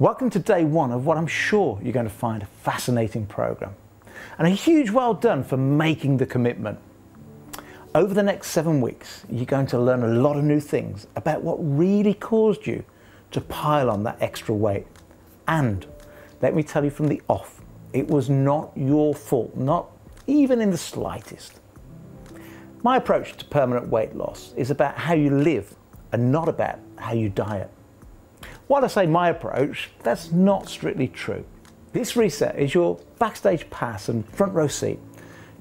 Welcome to day one of what I'm sure you're going to find a fascinating program. And a huge well done for making the commitment. Over the next 7 weeks, you're going to learn a lot of new things about what really caused you to pile on that extra weight. And let me tell you from the off, it was not your fault, not even in the slightest. My approach to permanent weight loss is about how you live and not about how you diet. While I say my approach, that's not strictly true. This reset is your backstage pass and front row seat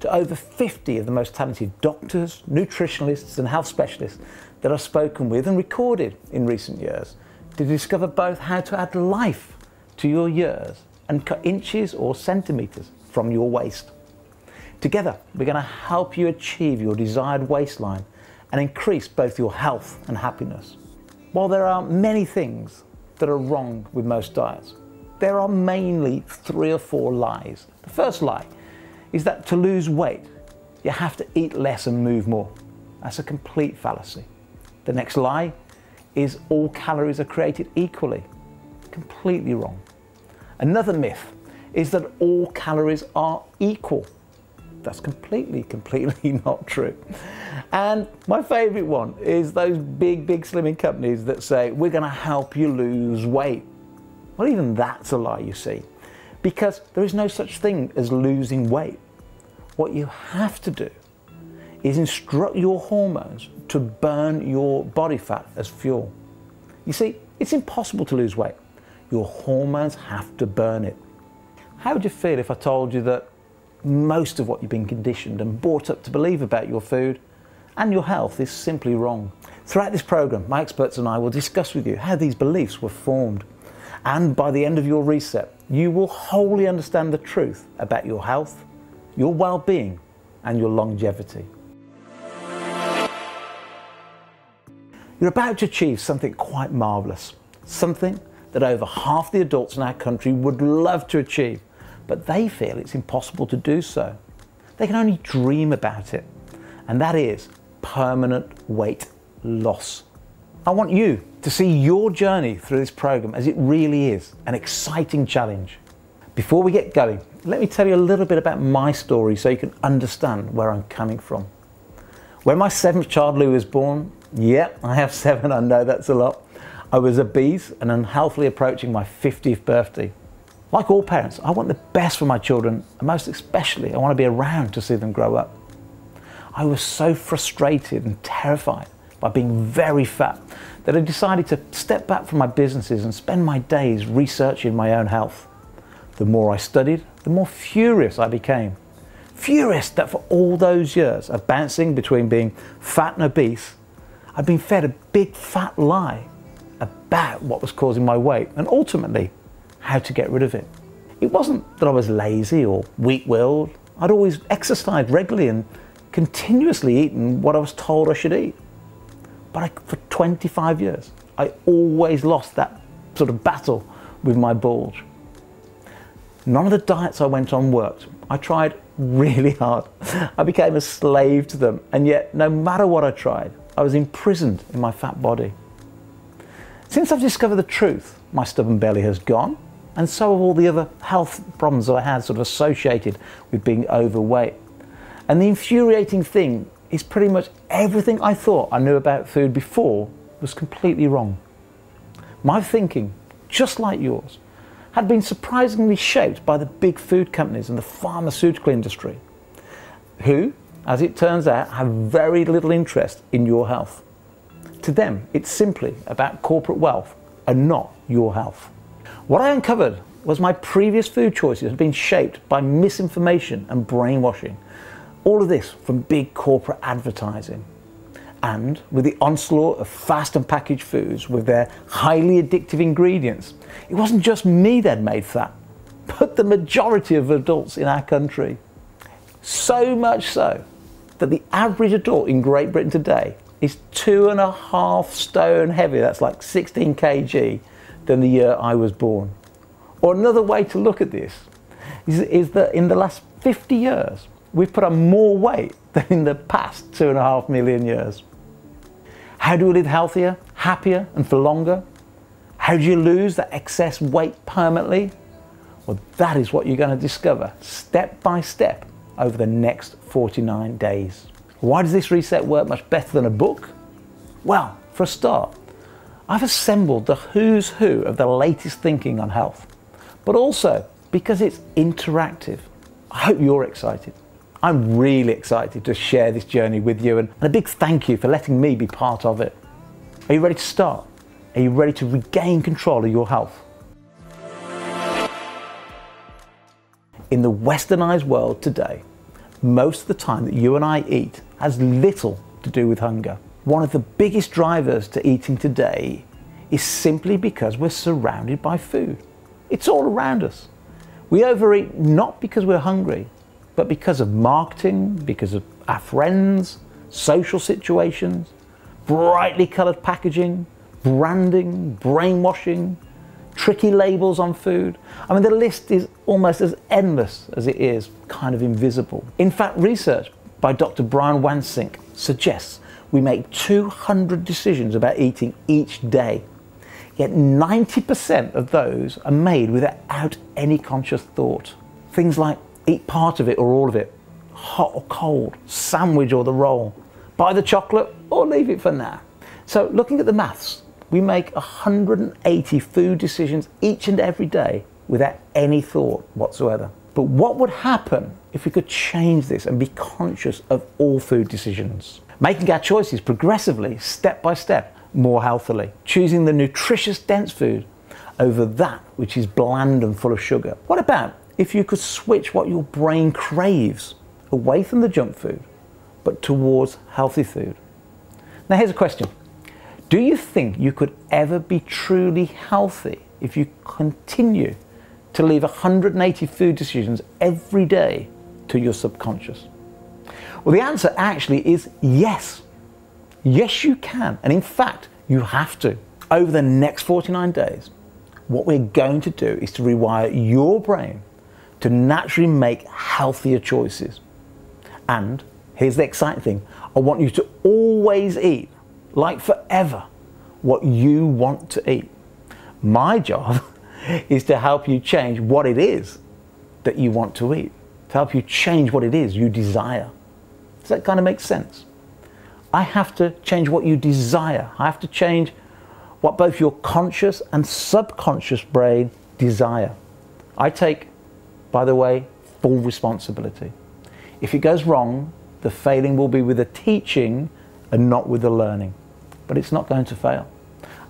to over 50 of the most talented doctors, nutritionalists and health specialists that I've spoken with and recorded in recent years to discover both how to add life to your years and cut inches or centimetres from your waist. Together, we're going to help you achieve your desired waistline and increase both your health and happiness. While there are many things that are wrong with most diets, there are mainly 3 or 4 lies. The first lie is that to lose weight, you have to eat less and move more. That's a complete fallacy. The next lie is all calories are created equally. Completely wrong. Another myth is that all calories are equal. That's completely not true. And my favorite one is those big slimming companies that say, we're going to help you lose weight. Well, even that's a lie, you see, because there is no such thing as losing weight. What you have to do is instruct your hormones to burn your body fat as fuel. You see, it's impossible to lose weight. Your hormones have to burn it. How would you feel if I told you that most of what you've been conditioned and brought up to believe about your food and your health is simply wrong? Throughout this program, my experts and I will discuss with you how these beliefs were formed. And by the end of your reset, you will wholly understand the truth about your health, your well-being, and your longevity. You're about to achieve something quite marvellous, something that over half the adults in our country would love to achieve, but they feel it's impossible to do so. They can only dream about it, and that is permanent weight loss. I want you to see your journey through this program as it really is an exciting challenge. Before we get going, let me tell you a little bit about my story so you can understand where I'm coming from. When my 7th child, Lou, was born, yep, I have 7, I know that's a lot, I was obese and unhealthily approaching my 50th birthday. Like all parents, I want the best for my children, and most especially, I want to be around to see them grow up. I was so frustrated and terrified by being very fat that I decided to step back from my businesses and spend my days researching my own health. The more I studied, the more furious I became. Furious that for all those years of bouncing between being fat and obese, I'd been fed a big fat lie about what was causing my weight and ultimately how to get rid of it. It wasn't that I was lazy or weak-willed. I'd always exercised regularly and continuously eaten what I was told I should eat. But for 25 years, I always lost that sort of battle with my bulge. None of the diets I went on worked. I tried really hard. I became a slave to them, and yet no matter what I tried, I was imprisoned in my fat body. Since I've discovered the truth, my stubborn belly has gone, and so have all the other health problems that I had sort of associated with being overweight. And the infuriating thing is pretty much everything I thought I knew about food before was completely wrong. My thinking, just like yours, had been surprisingly shaped by the big food companies and the pharmaceutical industry, who, as it turns out, have very little interest in your health. To them, it's simply about corporate wealth and not your health. What I uncovered was my previous food choices had been shaped by misinformation and brainwashing. All of this from big corporate advertising. And with the onslaught of fast and packaged foods with their highly addictive ingredients, it wasn't just me that made fat, but the majority of adults in our country. So much so that the average adult in Great Britain today is 2.5 stone heavier, that's like 16 kg, than the year I was born. Or another way to look at this is that in the last 50 years, we've put on more weight than in the past 2.5 million years. How do we live healthier, happier, and for longer? How do you lose that excess weight permanently? Well, that is what you're going to discover step by step over the next 49 days. Why does this reset work much better than a book? Well, for a start, I've assembled the who's who of the latest thinking on health, but also because it's interactive. I hope you're excited. I'm really excited to share this journey with you, and a big thank you for letting me be part of it. Are you ready to start? Are you ready to regain control of your health? In the westernized world today, most of the time that you and I eat has little to do with hunger. One of the biggest drivers to eating today is simply because we're surrounded by food. It's all around us. We overeat not because we're hungry, but because of marketing, because of our friends, social situations, brightly coloured packaging, branding, brainwashing, tricky labels on food. I mean, the list is almost as endless as it is kind of invisible. In fact, research by Dr. Brian Wansink suggests we make 200 decisions about eating each day. Yet 90% of those are made without any conscious thought. Things like eat part of it or all of it, hot or cold, sandwich or the roll, buy the chocolate or leave it for now. So looking at the maths, we make 180 food decisions each and every day without any thought whatsoever. But what would happen if we could change this and be conscious of all food decisions? Making our choices progressively, step by step, more healthily, choosing the nutritious dense food over that which is bland and full of sugar. What about if you could switch what your brain craves away from the junk food but towards healthy food? Now here's a question. Do you think you could ever be truly healthy if you continue to leave 180 food decisions every day to your subconscious? Well, the answer actually is yes. Yes, you can, and in fact, you have to. Over the next 49 days, what we're going to do is to rewire your brain to naturally make healthier choices. And here's the exciting thing, I want you to always eat, like forever, what you want to eat. My job is to help you change what it is that you want to eat, to help you change what it is you desire. Does that kind of make sense? I have to change what you desire. I have to change what both your conscious and subconscious brain desire. I take, by the way, full responsibility. If it goes wrong, the failing will be with the teaching and not with the learning. But it's not going to fail.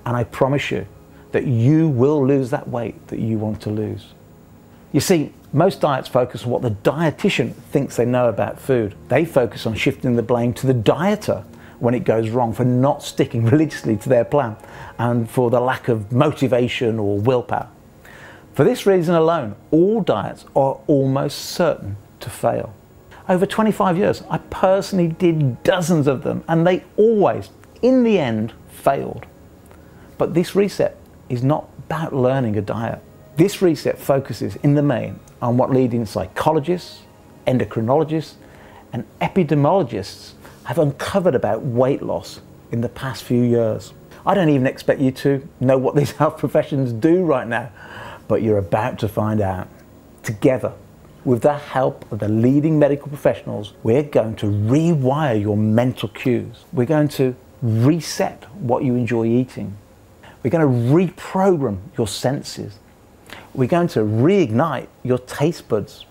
And I promise you that you will lose that weight that you want to lose. You see, most diets focus on what the dietitian thinks they know about food. They focus on shifting the blame to the dieter when it goes wrong for not sticking religiously to their plan and for the lack of motivation or willpower. For this reason alone, all diets are almost certain to fail. Over 25 years, I personally did dozens of them and they always, in the end, failed. But this reset is not about learning a diet. This reset focuses in the main on what leading psychologists, endocrinologists and epidemiologists have uncovered about weight loss in the past few years. I don't even expect you to know what these health professions do right now, but you're about to find out. Together, with the help of the leading medical professionals, we're going to rewire your mental cues. We're going to reset what you enjoy eating. We're going to reprogram your senses. We're going to reignite your taste buds,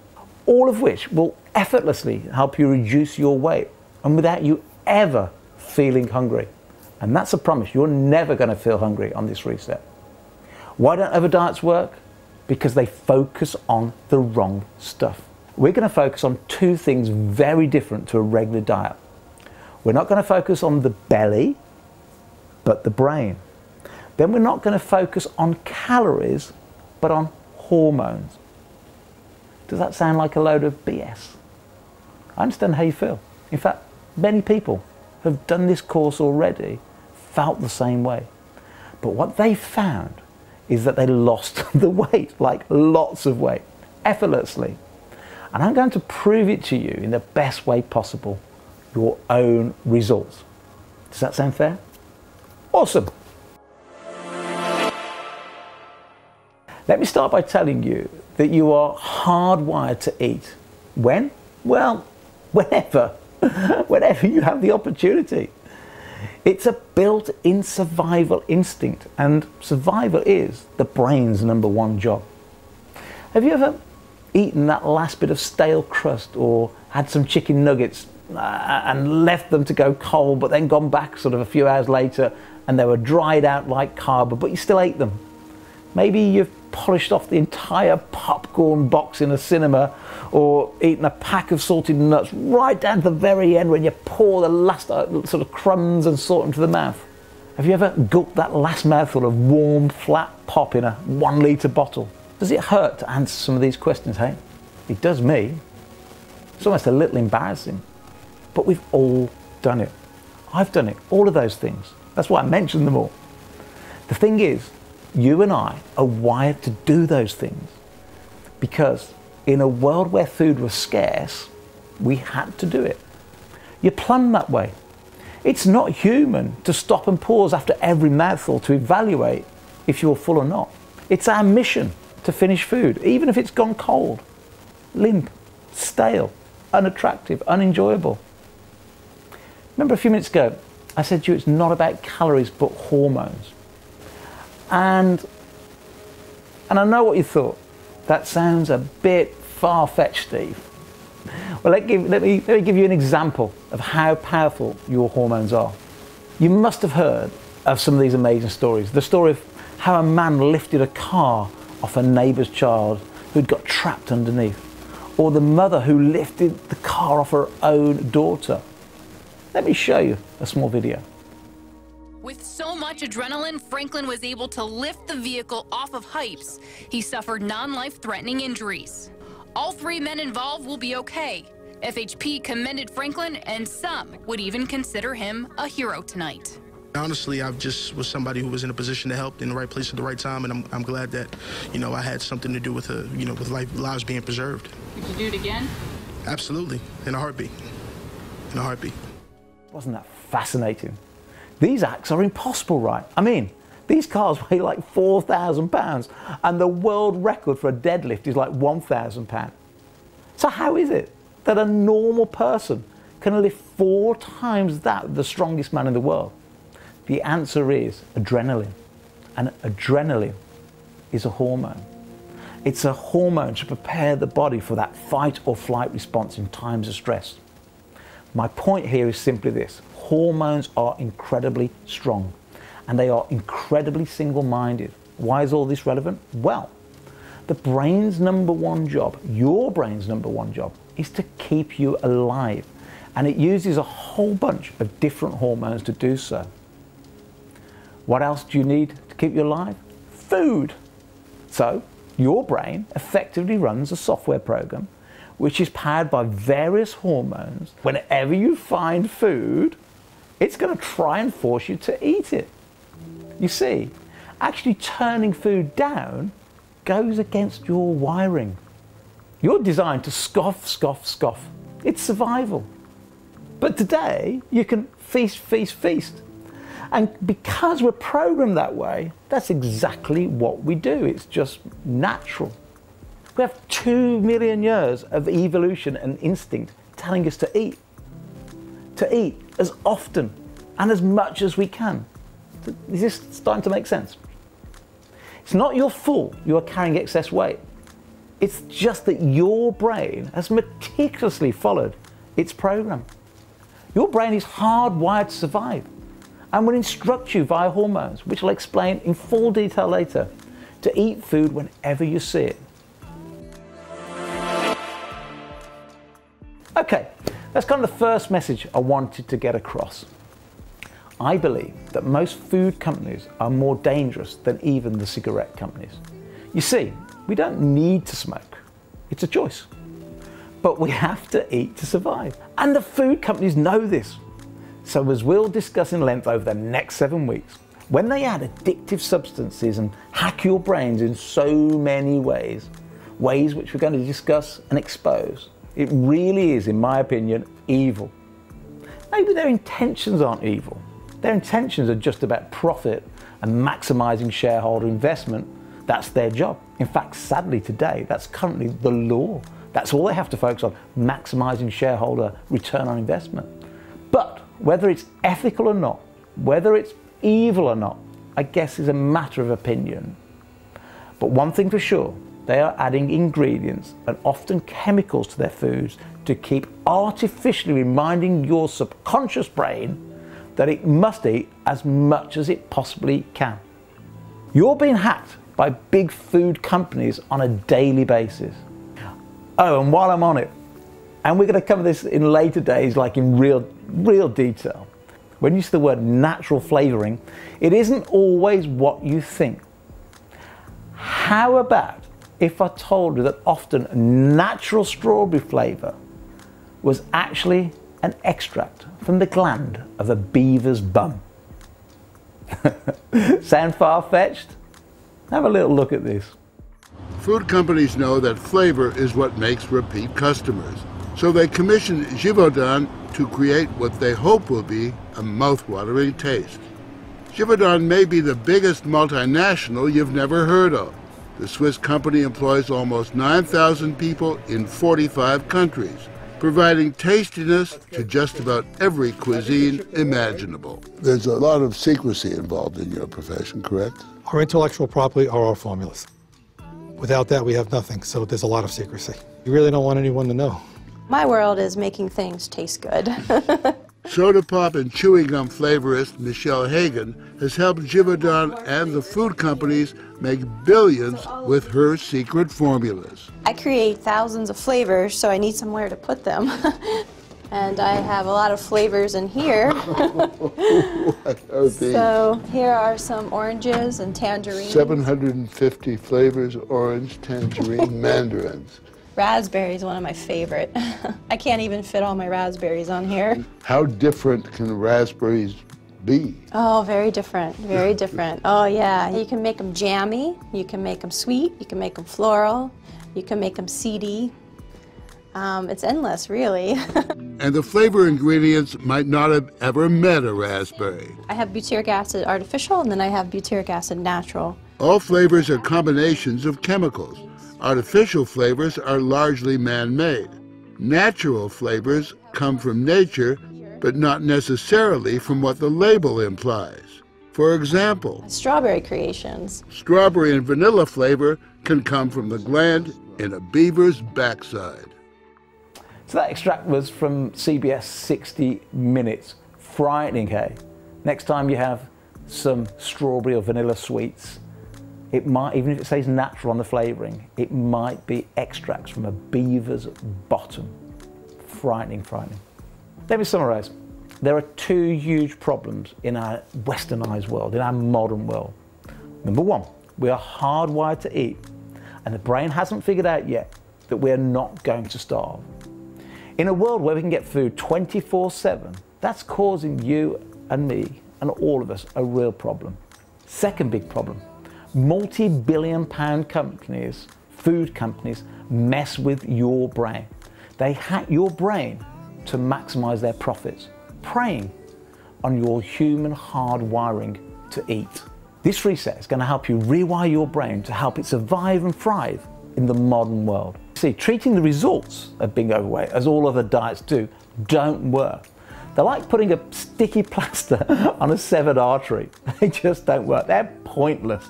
all of which will effortlessly help you reduce your weight and without you ever feeling hungry. And that's a promise, you're never going to feel hungry on this reset. Why don't other diets work? Because they focus on the wrong stuff. We're going to focus on two things very different to a regular diet. We're not going to focus on the belly, but the brain. Then we're not going to focus on calories, but on hormones. Does that sound like a load of BS? I understand how you feel. In fact, many people have done this course already, felt the same way. But what they found is that they lost the weight, like lots of weight, effortlessly. And I'm going to prove it to you in the best way possible, your own results. Does that sound fair? Awesome. Let me start by telling you that you are hardwired to eat. When? Well, whenever. Whenever you have the opportunity. It's a built-in survival instinct, and survival is the brain's #1 job. Have you ever eaten that last bit of stale crust, or had some chicken nuggets and left them to go cold, but then gone back sort of a few hours later and they were dried out like cardboard, but you still ate them? Maybe you've polished off the entire popcorn box in a cinema, or eaten a pack of salted nuts right down to the very end when you pour the last sort of crumbs and salt into the mouth. Have you ever gulped that last mouthful of warm flat pop in a 1-litre bottle? Does it hurt to answer some of these questions, hey? It does me. It's almost a little embarrassing, but we've all done it. I've done it, all of those things. That's why I mentioned them all. The thing is, you and I are wired to do those things, because in a world where food was scarce, we had to do it. You're plumbed that way. It's not human to stop and pause after every mouthful to evaluate if you're full or not. It's our mission to finish food, even if it's gone cold, limp, stale, unattractive, unenjoyable. Remember a few minutes ago, I said to you it's not about calories but hormones. And I know what you thought. That sounds a bit far-fetched, Steve. Well, let me give you an example of how powerful your hormones are. You must have heard of some of these amazing stories. The story of how a man lifted a car off a neighbour's child who'd got trapped underneath, or the mother who lifted the car off her own daughter. Let me show you a small video. With so much adrenaline, Franklin was able to lift the vehicle off of heights. He suffered non-life-threatening injuries. All three men involved will be okay. FHP commended Franklin, and some would even consider him a hero tonight. Honestly, I just was somebody who was in a position to help in the right place at the right time, and I'm glad that, you know, I had something to do with, with lives being preserved. Would you do it again? Absolutely, in a heartbeat, in a heartbeat. Wasn't that fascinating? These acts are impossible, right? I mean, these cars weigh like 4,000 pounds, and the world record for a deadlift is like 1,000 pounds. So how is it that a normal person can lift 4 times that of the strongest man in the world? The answer is adrenaline, and adrenaline is a hormone. It's a hormone to prepare the body for that fight or flight response in times of stress. My point here is simply this. Hormones are incredibly strong, and they are incredibly single-minded. Why is all this relevant? Well, the brain's #1 job, your brain's #1 job, is to keep you alive, and it uses a whole bunch of different hormones to do so. What else do you need to keep you alive? Food. So your brain effectively runs a software program which is powered by various hormones. Whenever you find food, it's going to try and force you to eat it. You see, actually turning food down goes against your wiring. You're designed to scoff, scoff, scoff. It's survival. But today, you can feast, feast, feast. And because we're programmed that way, that's exactly what we do. It's just natural. We have 2 million years of evolution and instinct telling us to eat. To eat as often and as much as we can. Is this starting to make sense? It's not your fault you are carrying excess weight. It's just that your brain has meticulously followed its program. Your brain is hardwired to survive, and will instruct you via hormones, which I'll explain in full detail later, to eat food whenever you see it. Okay, that's kind of the first message I wanted to get across. I believe that most food companies are more dangerous than even the cigarette companies. You see, we don't need to smoke. It's a choice. But we have to eat to survive. And the food companies know this. So as we'll discuss in length over the next 7 weeks, when they add addictive substances and hack your brains in so many ways, ways which we're going to discuss and expose, it really is, in my opinion, evil. Maybe their intentions aren't evil. Their intentions are just about profit and maximising shareholder investment, That's their job. In fact, sadly today, that's currently the law. That's all they have to focus on, maximizing shareholder return on investment. But whether it's ethical or not, whether it's evil or not, I guess is a matter of opinion. But one thing for sure, they are adding ingredients and often chemicals to their foods to keep artificially reminding your subconscious brain that it must eat as much as it possibly can. You're being hacked by big food companies on a daily basis. Oh, and while I'm on it, and we're going to cover this in later days, like in real detail. When you see the word natural flavoring, it isn't always what you think. How about if I told you that often natural strawberry flavor was actually an extract from the gland of a beaver's bum? Sound far-fetched? Have a little look at this. Food companies know that flavor is what makes repeat customers. So they commissioned Givaudan to create what they hope will be a mouthwatering taste. Givaudan may be the biggest multinational you've never heard of. The Swiss company employs almost 9,000 people in 45 countries, providing tastiness to just about every cuisine imaginable. There's a lot of secrecy involved in your profession, correct? Our intellectual property are our formulas. Without that, we have nothing, so there's a lot of secrecy. You really don't want anyone to know. My world is making things taste good. Soda pop and chewing gum flavorist Michelle Hagen has helped Givaudan and the food companies make billions with her secret formulas. I create thousands of flavors, so I need somewhere to put them. And I have a lot of flavors in here. What are these? So here are some oranges and tangerines. 750 flavors, orange, tangerine, mandarins. Raspberry is one of my favorite. I can't even fit all my raspberries on here. How different can raspberries be? Oh, very different, very different. Oh yeah, you can make them jammy, you can make them sweet, you can make them floral, you can make them seedy. It's endless, really. And the flavor ingredients might not have ever met a raspberry. I have butyric acid artificial, and then I have butyric acid natural. All flavors are combinations of chemicals. Artificial flavors are largely man-made. Natural flavors come from nature, but not necessarily from what the label implies. For example, strawberry creations. Strawberry and vanilla flavor can come from the gland in a beaver's backside. So that extract was from CBS 60 Minutes. Frightening, hey? Next time you have some strawberry or vanilla sweets, it might, even if it says natural on the flavoring, it might be extracts from a beaver's bottom. Frightening, frightening. Let me summarize. There are two huge problems in our westernized world, in our modern world. Number one, we are hardwired to eat, and the brain hasn't figured out yet that we're not going to starve. In a world where we can get food 24/7, that's causing you and me and all of us a real problem. Second big problem, multi-billion-pound companies, food companies, mess with your brain. They hack your brain to maximize their profits, preying on your human hardwiring to eat. This reset is going to help you rewire your brain to help it survive and thrive in the modern world. See, treating the results of being overweight, as all other diets do, don't work. They're like putting a sticky plaster on a severed artery. They just don't work. They're pointless.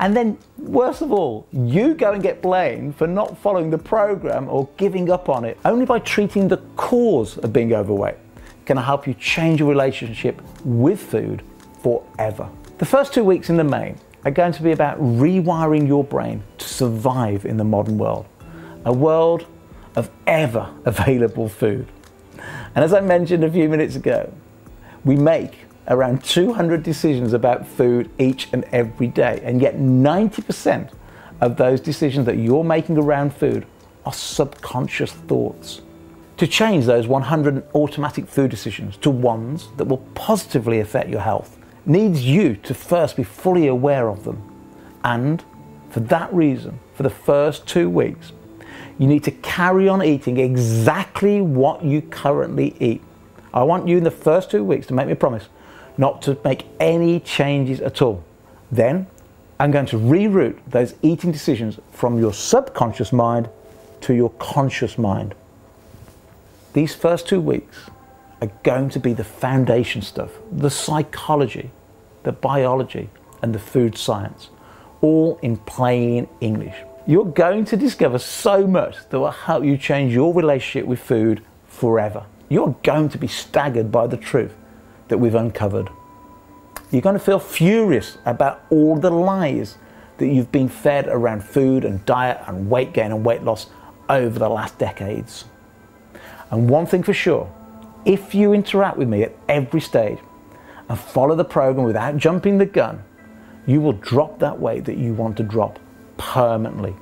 And then, worst of all, you go and get blamed for not following the program or giving up on it. Only by treating the cause of being overweight can I help you change your relationship with food forever. The first 2 weeks in the main are going to be about rewiring your brain to survive in the modern world. A world of ever available food. And as I mentioned a few minutes ago, we make around 200 decisions about food each and every day, and yet 90% of those decisions that you're making around food are subconscious thoughts. To change those 100 automatic food decisions to ones that will positively affect your health needs you to first be fully aware of them. And for that reason, for the first 2 weeks, you need to carry on eating exactly what you currently eat. I want you in the first 2 weeks to make me a promise not to make any changes at all. Then I'm going to reroute those eating decisions from your subconscious mind to your conscious mind. These first 2 weeks are going to be the foundation stuff, the psychology, the biology, and the food science, all in plain English. You're going to discover so much that will help you change your relationship with food forever. You're going to be staggered by the truth that we've uncovered. You're going to feel furious about all the lies that you've been fed around food and diet and weight gain and weight loss over the last decades. And one thing for sure, if you interact with me at every stage and follow the program without jumping the gun, you will drop that weight that you want to drop permanently.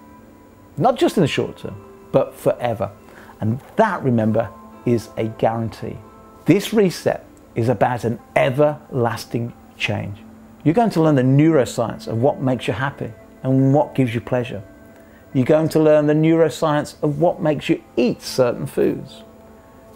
Not just in the short term, but forever. And that, remember, is a guarantee. This reset is about an everlasting change. You're going to learn the neuroscience of what makes you happy and what gives you pleasure. You're going to learn the neuroscience of what makes you eat certain foods.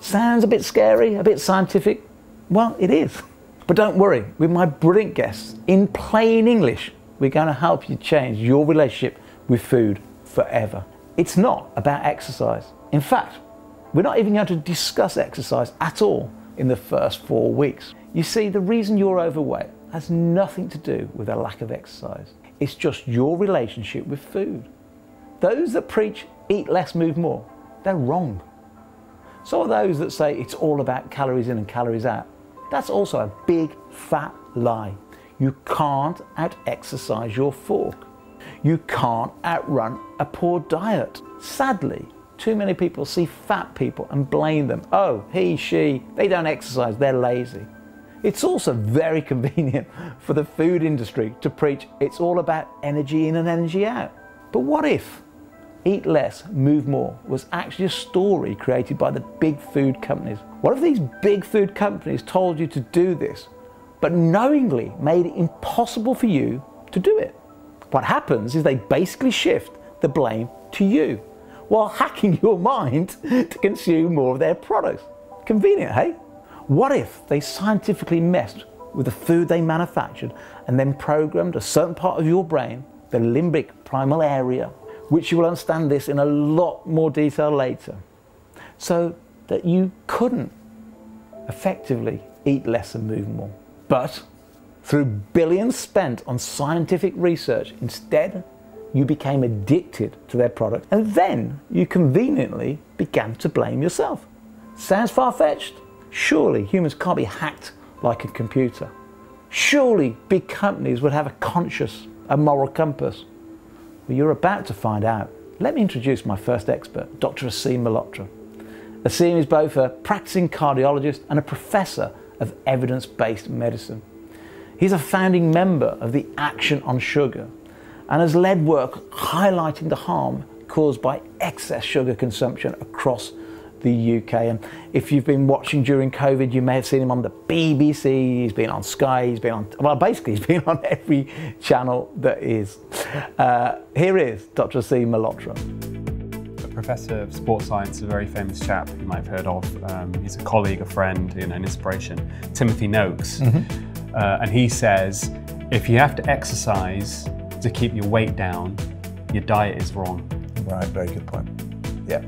Sounds a bit scary, a bit scientific. Well, it is. But don't worry, with my brilliant guests, in plain English, we're going to help you change your relationship with food forever. It's not about exercise. In fact, we're not even going to discuss exercise at all in the first 4 weeks. You see, the reason you're overweight has nothing to do with a lack of exercise. It's just your relationship with food. Those that preach eat less, move more, they're wrong. So are those that say it's all about calories in and calories out. That's also a big fat lie. You can't out-exercise your fork. You can't outrun a poor diet. Sadly, too many people see fat people and blame them. Oh, he, she, they don't exercise, they're lazy. It's also very convenient for the food industry to preach it's all about energy in and energy out. But what if eat less, move more was actually a story created by the big food companies? What if these big food companies told you to do this, but knowingly made it impossible for you to do it? What happens is they basically shift the blame to you, while hacking your mind to consume more of their products. Convenient, hey? What if they scientifically messed with the food they manufactured and then programmed a certain part of your brain, the limbic primal area, which you will understand this in a lot more detail later, so that you couldn't effectively eat less and move more. But through billions spent on scientific research, instead, you became addicted to their product, and then you conveniently began to blame yourself. Sounds far-fetched? Surely humans can't be hacked like a computer. Surely big companies would have a conscience, a moral compass. Well, you're about to find out. Let me introduce my first expert, Dr. Aseem Malhotra. Aseem is both a practicing cardiologist and a professor of evidence-based medicine. He's a founding member of the Action on Sugar, and has led work highlighting the harm caused by excess sugar consumption across the UK. And if you've been watching during COVID, you may have seen him on the BBC, he's been on Sky, he's been on, well, basically he's been on every channel that is. Here is Dr. Aseem Malhotra. A professor of sports science, a very famous chap you might have heard of. He's a colleague, a friend, you know, an inspiration, Timothy Noakes. Mm-hmm. And he says, if you have to exercise to keep your weight down, your diet is wrong. Right, very good point. Yeah,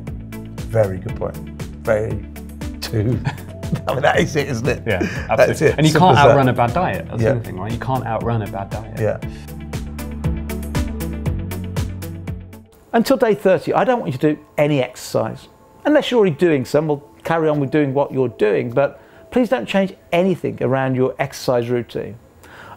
very good point. Very true. I mean, that is it, isn't it? Yeah, absolutely. That's it. And you can't outrun a bad diet. That's the other thing, right? You can't outrun a bad diet. Yeah. Until day 30, I don't want you to do any exercise. Unless you're already doing some, we'll carry on with doing what you're doing, but please don't change anything around your exercise routine,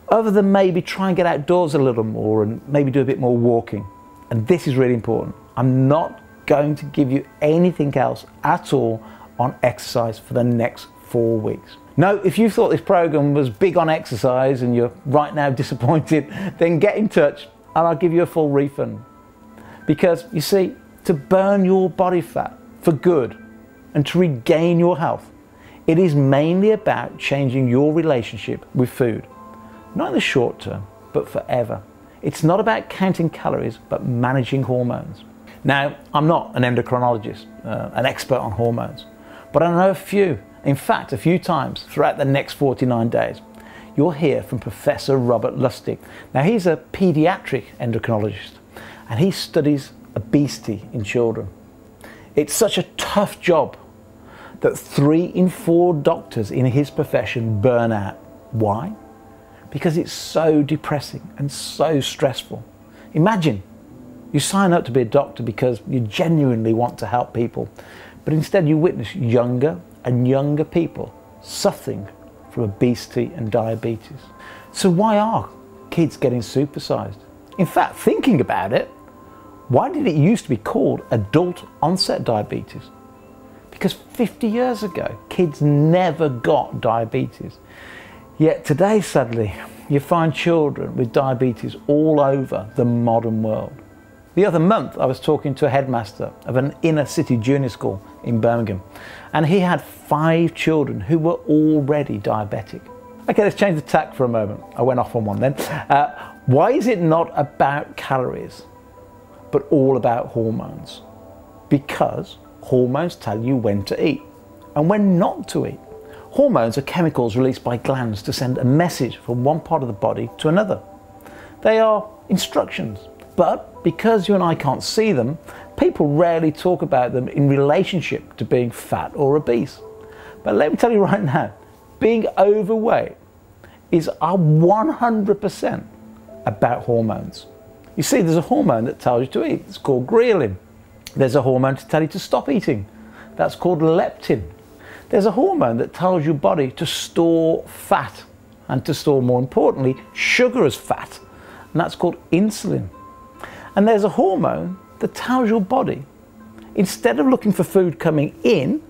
other than maybe try and get outdoors a little more and maybe do a bit more walking. And this is really important. I'm not going to give you anything else at all on exercise for the next 4 weeks. No, if you thought this program was big on exercise and you're right now disappointed, then get in touch and I'll give you a full refund. Because you see, to burn your body fat for good and to regain your health, it is mainly about changing your relationship with food. Not in the short term, but forever. It's not about counting calories, but managing hormones. Now, I'm not an endocrinologist, an expert on hormones, but I know a few. In fact, a few times throughout the next 49 days, you'll hear from Professor Robert Lustig. Now, he's a pediatric endocrinologist and he studies obesity in children. It's such a tough job that 3 in 4 doctors in his profession burn out. Why? Because it's so depressing and so stressful. Imagine you sign up to be a doctor because you genuinely want to help people, but instead you witness younger and younger people suffering from obesity and diabetes. So why are kids getting supersized? In fact, thinking about it, why did it used to be called adult onset diabetes? Because 50 years ago, kids never got diabetes. Yet today, sadly, you find children with diabetes all over the modern world. The other month, I was talking to a headmaster of an inner city junior school in Birmingham, and he had 5 children who were already diabetic. Okay, let's change the tack for a moment. I went off on one then. Why is it not about calories, but all about hormones? Because hormones tell you when to eat and when not to eat. Hormones are chemicals released by glands to send a message from one part of the body to another. They are instructions, but because you and I can't see them, people rarely talk about them in relationship to being fat or obese. But let me tell you right now, being overweight is 100% about hormones. You see, there's a hormone that tells you to eat. It's called ghrelin. There's a hormone to tell you to stop eating. That's called leptin. There's a hormone that tells your body to store fat and to store, more importantly, sugar as fat. And that's called insulin. And there's a hormone that tells your body, instead of looking for food coming in,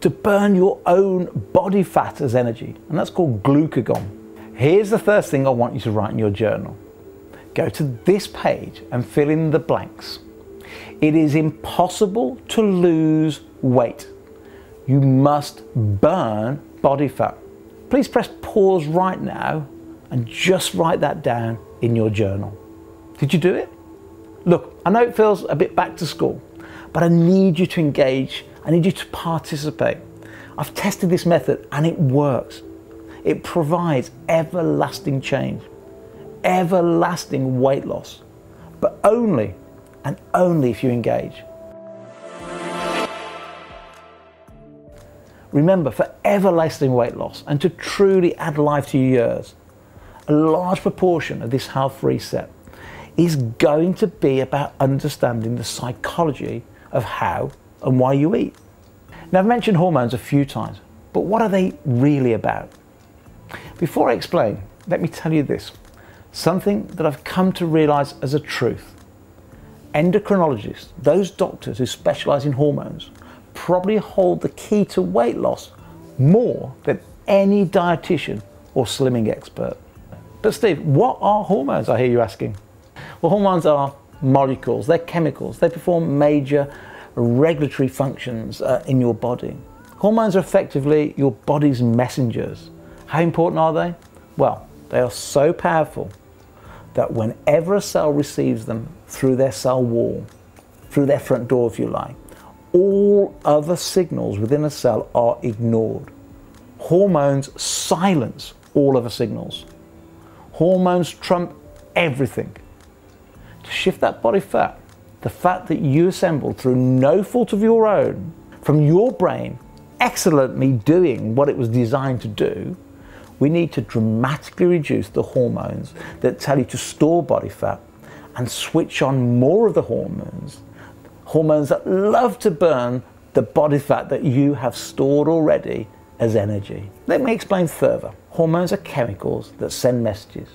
to burn your own body fat as energy. And that's called glucagon. Here's the first thing I want you to write in your journal. Go to this page and fill in the blanks. It is impossible to lose weight. You must burn body fat. Please press pause right now and just write that down in your journal. Did you do it? Look, I know it feels a bit back to school, but I need you to engage. I need you to participate. I've tested this method and it works. It provides everlasting change, everlasting weight loss, but only and only if you engage. Remember, for everlasting weight loss and to truly add life to your years, a large proportion of this health reset is going to be about understanding the psychology of how and why you eat. Now, I've mentioned hormones a few times, but what are they really about? Before I explain, let me tell you this, something that I've come to realize as a truth. Endocrinologists, those doctors who specialize in hormones, probably hold the key to weight loss more than any dietitian or slimming expert. But Steve, what are hormones, I hear you asking? Well, hormones are molecules, they're chemicals. They perform major regulatory functions in your body. Hormones are effectively your body's messengers. How important are they? Well, they are so powerful that whenever a cell receives them through their cell wall, through their front door if you like, all other signals within a cell are ignored. Hormones silence all other signals. Hormones trump everything. To shift that body fat, the fat that you assembled through no fault of your own, from your brain excellently doing what it was designed to do, we need to dramatically reduce the hormones that tell you to store body fat and switch on more of the hormones that love to burn the body fat that you have stored already as energy. Let me explain further. Hormones are chemicals that send messages,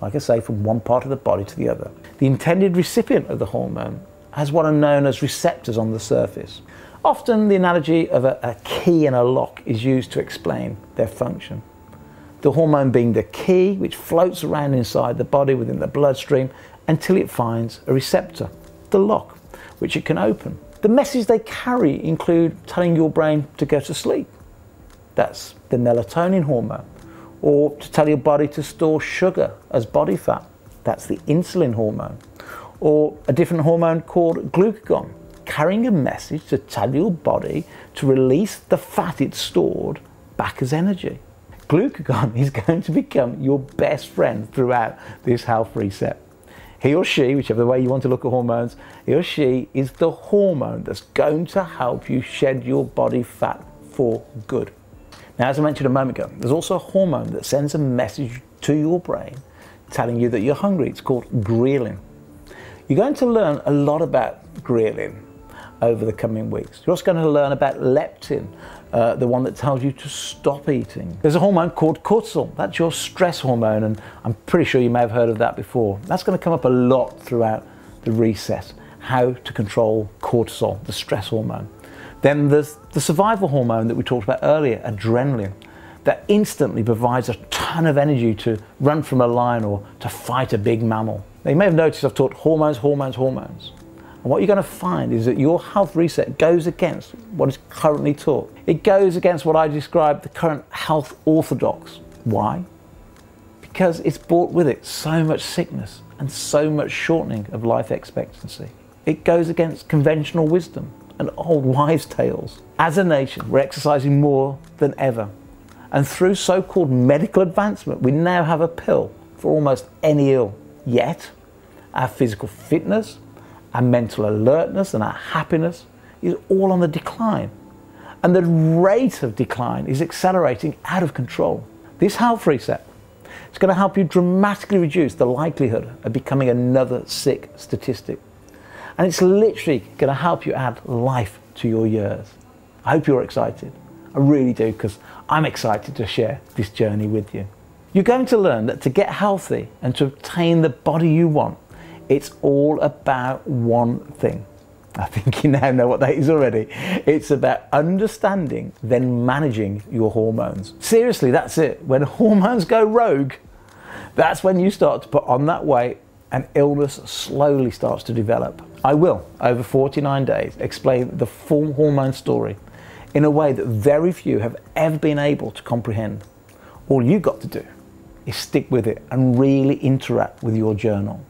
like I say, from one part of the body to the other. The intended recipient of the hormone has what are known as receptors on the surface. Often the analogy of a key and a lock is used to explain their function. The hormone being the key, which floats around inside the body within the bloodstream until it finds a receptor, the lock, which it can open. The messages they carry include telling your brain to go to sleep. That's the melatonin hormone. Or to tell your body to store sugar as body fat. That's the insulin hormone. Or a different hormone called glucagon, carrying a message to tell your body to release the fat it's stored back as energy. Glucagon is going to become your best friend throughout this health reset. He or she, whichever way you want to look at hormones, he or she is the hormone that's going to help you shed your body fat for good. Now, as I mentioned a moment ago, there's also a hormone that sends a message to your brain telling you that you're hungry. It's called ghrelin. You're going to learn a lot about ghrelin over the coming weeks. You're also going to learn about leptin, the one that tells you to stop eating. There's a hormone called cortisol. That's your stress hormone, and I'm pretty sure you may have heard of that before. That's going to come up a lot throughout the reset, how to control cortisol, the stress hormone. Then there's the survival hormone that we talked about earlier, adrenaline, that instantly provides a ton of energy to run from a lion or to fight a big mammal. Now, you may have noticed I've talked hormones, hormones, hormones. And what you're going to find is that your health reset goes against what is currently taught. It goes against what I describe the current health orthodox. Why? Because it's brought with it so much sickness and so much shortening of life expectancy. It goes against conventional wisdom and old wives' tales. As a nation, we're exercising more than ever. And through so-called medical advancement, we now have a pill for almost any ill. Yet, our physical fitness, our mental alertness and our happiness is all on the decline. And the rate of decline is accelerating out of control. This health reset is going to help you dramatically reduce the likelihood of becoming another sick statistic. And it's literally going to help you add life to your years. I hope you're excited. I really do, because I'm excited to share this journey with you. You're going to learn that to get healthy and to obtain the body you want, it's all about one thing. I think you now know what that is already. It's about understanding, then managing your hormones. Seriously, that's it. When hormones go rogue, that's when you start to put on that weight and illness slowly starts to develop. I will, over 49 days, explain the full hormone story in a way that very few have ever been able to comprehend. All you've got to do is stick with it and really interact with your journal.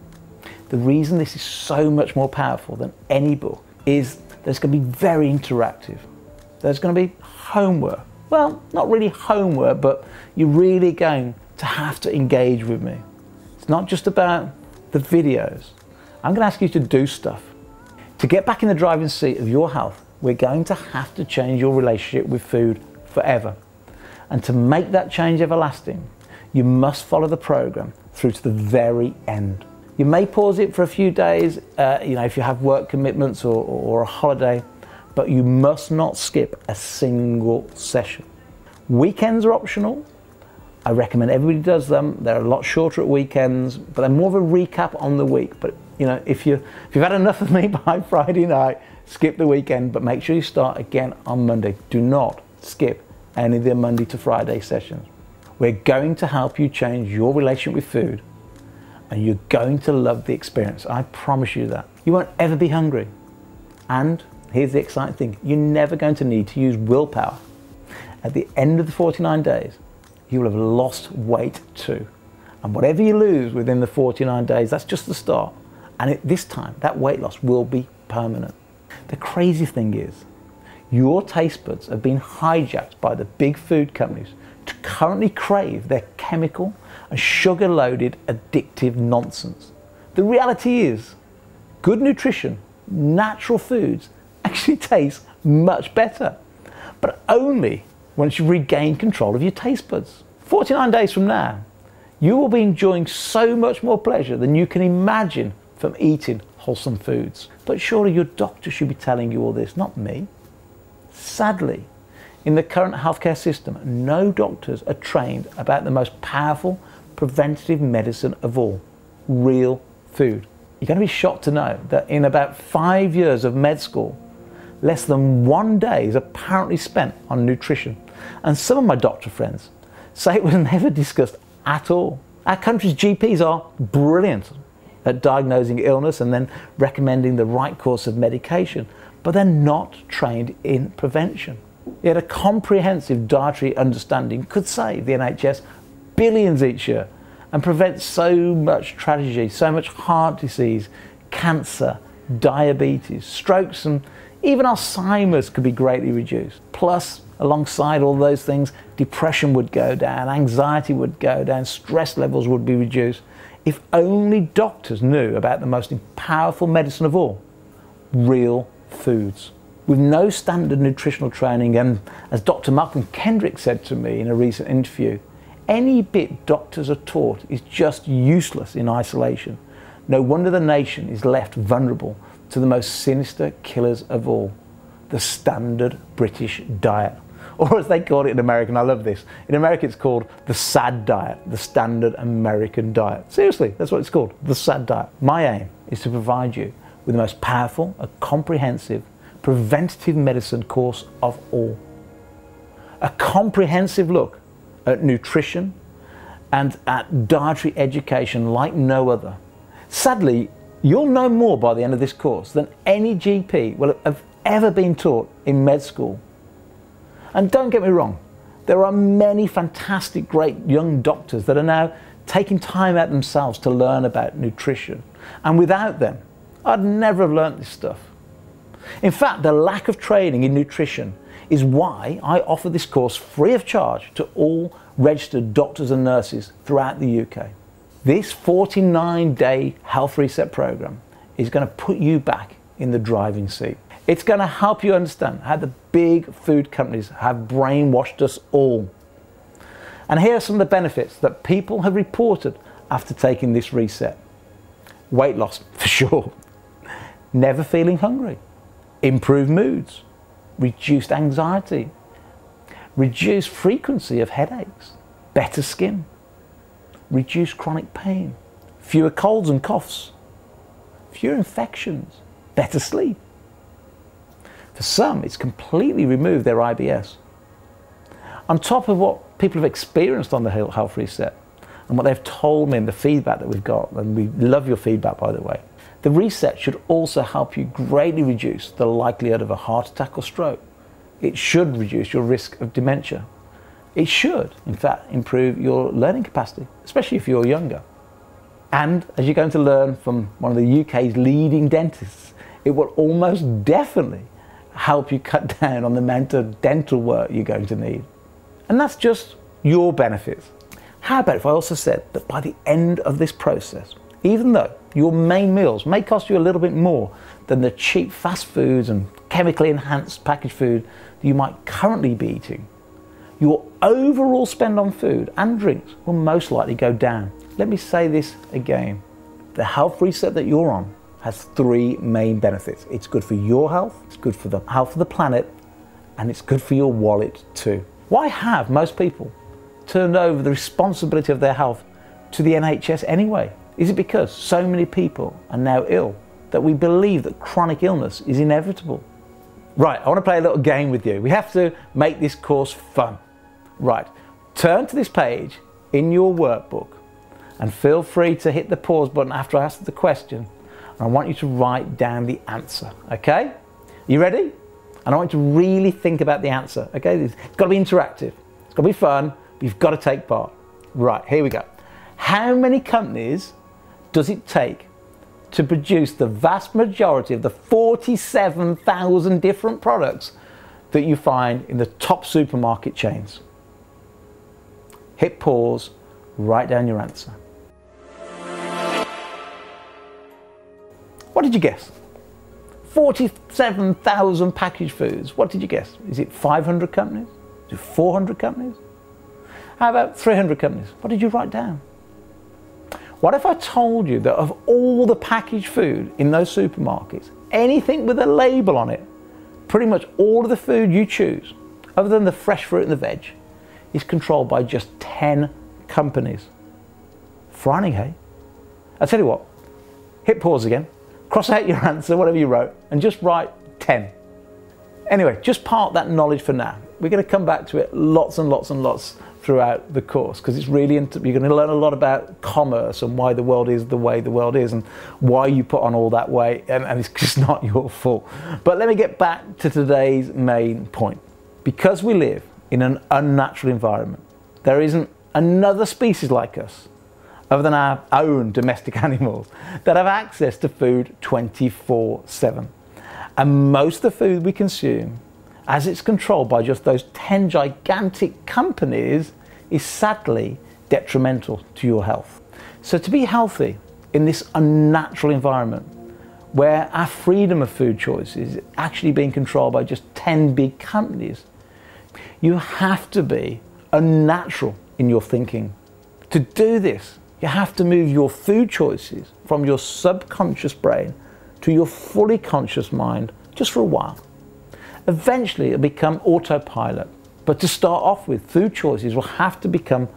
The reason this is so much more powerful than any book is that it's going to be very interactive. There's going to be homework. Well, not really homework, but you're really going to have to engage with me. It's not just about the videos. I'm going to ask you to do stuff. To get back in the driving seat of your health, we're going to have to change your relationship with food forever. And to make that change everlasting, you must follow the program through to the very end. You may pause it for a few days, if you have work commitments or a holiday, but you must not skip a single session. Weekends are optional. I recommend everybody does them. They're a lot shorter at weekends, but they're more of a recap on the week. But if you've had enough of me by Friday night, skip the weekend, but make sure you start again on Monday. Do not skip any of the Monday to Friday sessions. We're going to help you change your relationship with food, and you're going to love the experience. I promise you that. You won't ever be hungry. And here's the exciting thing. You're never going to need to use willpower. At the end of the 49 days, you will have lost weight too. And whatever you lose within the 49 days, that's just the start. And this time, that weight loss will be permanent. The crazy thing is, your taste buds have been hijacked by the big food companies to currently crave their chemical and sugar-loaded addictive nonsense. The reality is, good nutrition, natural foods actually taste much better, but only once you regain control of your taste buds. 49 days from now, you will be enjoying so much more pleasure than you can imagine from eating wholesome foods. But surely your doctor should be telling you all this, not me. Sadly, in the current healthcare system, no doctors are trained about the most powerful preventative medicine of all, real food. You're going to be shocked to know that in about 5 years of med school, less than one day is apparently spent on nutrition. And some of my doctor friends say it was never discussed at all. Our country's GPs are brilliant at diagnosing illness and then recommending the right course of medication, but they're not trained in prevention. Yet a comprehensive dietary understanding could save the NHS billions each year and prevent so much tragedy, so much heart disease, cancer, diabetes, strokes, and even Alzheimer's could be greatly reduced. Plus, alongside all those things, depression would go down, anxiety would go down, stress levels would be reduced. If only doctors knew about the most powerful medicine of all, real foods. With no standard nutritional training, and as Dr. Malcolm Kendrick said to me in a recent interview, any bit doctors are taught is just useless in isolation. No wonder the nation is left vulnerable to the most sinister killers of all, the standard British diet. Or as they call it in America, and I love this, in America it's called the SAD diet, the standard American diet. Seriously, that's what it's called, the SAD diet. My aim is to provide you with the most powerful, a comprehensive, preventative medicine course of all. A comprehensive look at nutrition and at dietary education like no other. Sadly, you'll know more by the end of this course than any GP will have ever been taught in med school. And don't get me wrong, there are many fantastic, great young doctors that are now taking time out themselves to learn about nutrition. And without them, I'd never have learnt this stuff. In fact, the lack of training in nutrition is why I offer this course free of charge to all registered doctors and nurses throughout the UK. This 49-day Health Reset program is going to put you back in the driving seat. It's going to help you understand how the big food companies have brainwashed us all. And here are some of the benefits that people have reported after taking this reset. Weight loss, for sure. Never feeling hungry. Improved moods. Reduced anxiety. Reduced frequency of headaches. Better skin. Reduced chronic pain. Fewer colds and coughs. Fewer infections. Better sleep. For some, it's completely removed their IBS. On top of what people have experienced on the Health Reset and what they've told me and the feedback that we've got, and we love your feedback, by the way, the reset should also help you greatly reduce the likelihood of a heart attack or stroke. It should reduce your risk of dementia. It should, in fact, improve your learning capacity, especially if you're younger. And as you're going to learn from one of the UK's leading dentists, it will almost definitely help you cut down on the amount of dental work you're going to need. And that's just your benefits. How about if I also said that by the end of this process, even though your main meals may cost you a little bit more than the cheap fast foods and chemically enhanced packaged food that you might currently be eating, your overall spend on food and drinks will most likely go down. Let me say this again. The Health Reset that you're on has three main benefits. It's good for your health, it's good for the health of the planet, and it's good for your wallet too. Why have most people turned over the responsibility of their health to the NHS anyway? Is it because so many people are now ill that we believe that chronic illness is inevitable? Right, I want to play a little game with you. We have to make this course fun. Right, turn to this page in your workbook and feel free to hit the pause button after I ask the question. I want you to write down the answer, okay? You ready? And I want you to really think about the answer, okay? It's got to be interactive. It's got to be fun. But you've got to take part. Right, here we go. How many companies does it take to produce the vast majority of the 47,000 different products that you find in the top supermarket chains? Hit pause, write down your answer. What did you guess? 47,000 packaged foods. What did you guess? Is it 500 companies? Is it 400 companies? How about 300 companies? What did you write down? What if I told you that of all the packaged food in those supermarkets, anything with a label on it, pretty much all of the food you choose, other than the fresh fruit and the veg, is controlled by just 10 companies? Frightening, hey? I'll tell you what, hit pause again. Cross out your answer, whatever you wrote, and just write 10. Anyway, just park that knowledge for now. We're going to come back to it lots and lots and lots throughout the course, because it's really, you're going to learn a lot about commerce and why the world is the way the world is and why you put on all that weight, and it's just not your fault. But let me get back to today's main point. Because we live in an unnatural environment, there isn't another species like us, other than our own domestic animals, that have access to food 24/7. And most of the food we consume as it's controlled by just those 10 gigantic companies, is sadly detrimental to your health. So to be healthy in this unnatural environment where our freedom of food choice is actually being controlled by just 10 big companies, you have to be unnatural in your thinking. To do this, you have to move your food choices from your subconscious brain to your fully conscious mind just for a while. Eventually it'll become autopilot, but to start off with, food choices will have to become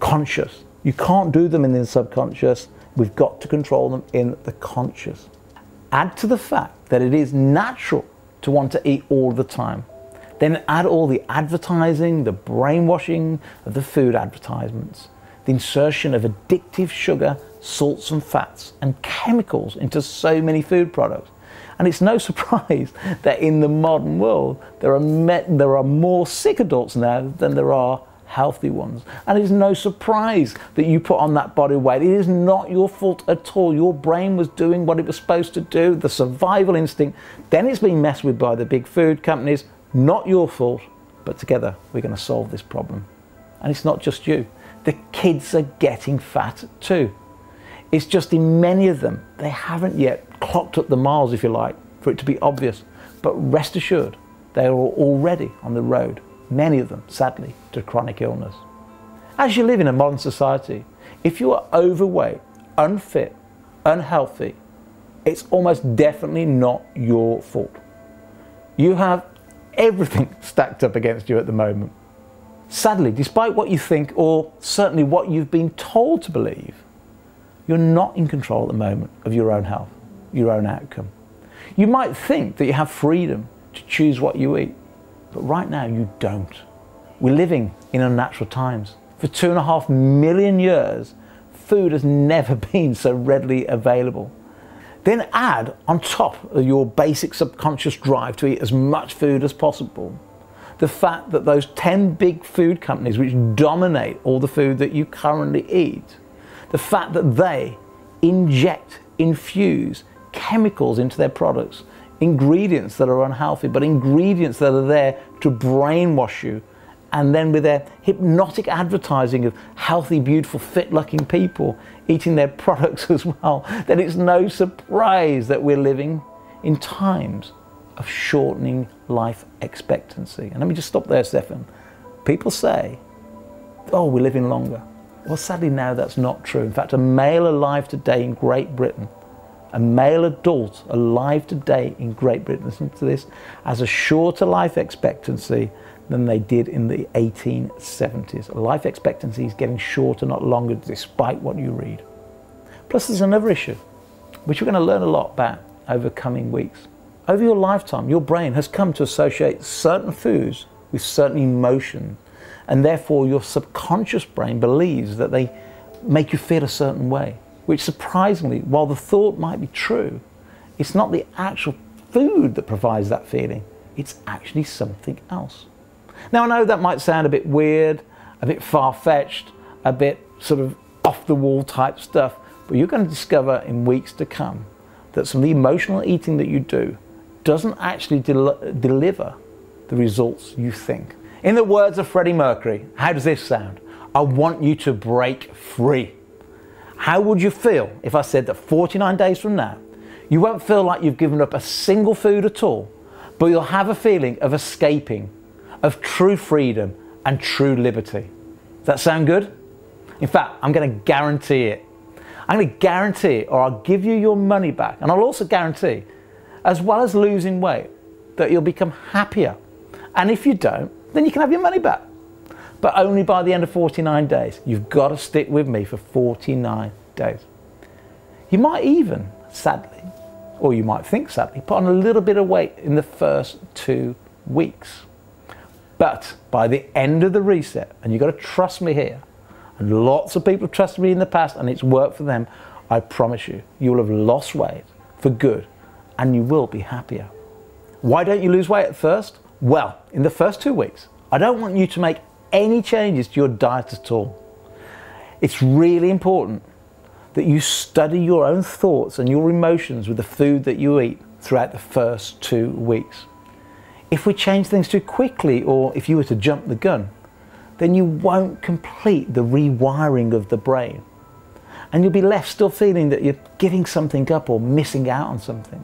conscious. You can't do them in the subconscious. We've got to control them in the conscious. Add to the fact that it is natural to want to eat all the time. Then add all the advertising, the brainwashing of the food advertisements, the insertion of addictive sugar, salts and fats and chemicals into so many food products. And it's no surprise that in the modern world there are more sick adults now than there are healthy ones. And it's no surprise that you put on that body weight. It is not your fault at all. Your brain was doing what it was supposed to do, the survival instinct. Then it's being messed with by the big food companies. Not your fault, but together we're going to solve this problem. And it's not just you. The kids are getting fat too. It's just in many of them, they haven't yet clocked up the miles, if you like, for it to be obvious. But rest assured, they are already on the road, many of them, sadly, to chronic illness. As you live in a modern society, if you are overweight, unfit, unhealthy, it's almost definitely not your fault. You have everything stacked up against you at the moment. Sadly, despite what you think, or certainly what you've been told to believe, you're not in control at the moment of your own health, your own outcome. You might think that you have freedom to choose what you eat, but right now you don't. We're living in unnatural times. For 2.5 million years, food has never been so readily available. Then add on top of your basic subconscious drive to eat as much food as possible the fact that those 10 big food companies which dominate all the food that you currently eat, the fact that they inject, infuse chemicals into their products, ingredients that are unhealthy, but ingredients that are there to brainwash you. And then with their hypnotic advertising of healthy, beautiful, fit-looking people eating their products as well, then it's no surprise that we're living in times of shortening life expectancy. And let me just stop there, Stefan. People say, oh, we're living longer. Well, sadly now that's not true. In fact, a male alive today in Great Britain, a male adult alive today in Great Britain, listen to this, has a shorter life expectancy than they did in the 1870s. Life expectancy is getting shorter, not longer, despite what you read. Plus there's another issue, which we're going to learn a lot about over coming weeks. Over your lifetime, your brain has come to associate certain foods with certain emotions, and therefore your subconscious brain believes that they make you feel a certain way, which surprisingly, while the thought might be true, it's not the actual food that provides that feeling, it's actually something else. Now I know that might sound a bit weird, a bit far-fetched, a bit sort of off-the-wall type stuff, but you're going to discover in weeks to come that some of the emotional eating that you do doesn't actually deliver the results you think. In the words of Freddie Mercury, how does this sound? I want you to break free. How would you feel if I said that 49 days from now, you won't feel like you've given up a single food at all, but you'll have a feeling of escaping, of true freedom and true liberty. Does that sound good? In fact, I'm going to guarantee it. I'm going to guarantee it, or I'll give you your money back. And I'll also guarantee, as well as losing weight, that you'll become happier. And if you don't, then you can have your money back. But only by the end of 49 days. You've got to stick with me for 49 days. You might even, sadly, or you might think sadly, put on a little bit of weight in the first 2 weeks. But by the end of the reset, and you've got to trust me here, and lots of people trusted me in the past and it's worked for them, I promise you, you will have lost weight for good and you will be happier. Why don't you lose weight at first? Well, in the first 2 weeks, I don't want you to make any changes to your diet at all. It's really important that you study your own thoughts and your emotions with the food that you eat throughout the first 2 weeks. If we change things too quickly, or if you were to jump the gun, then you won't complete the rewiring of the brain. And you'll be left still feeling that you're giving something up or missing out on something.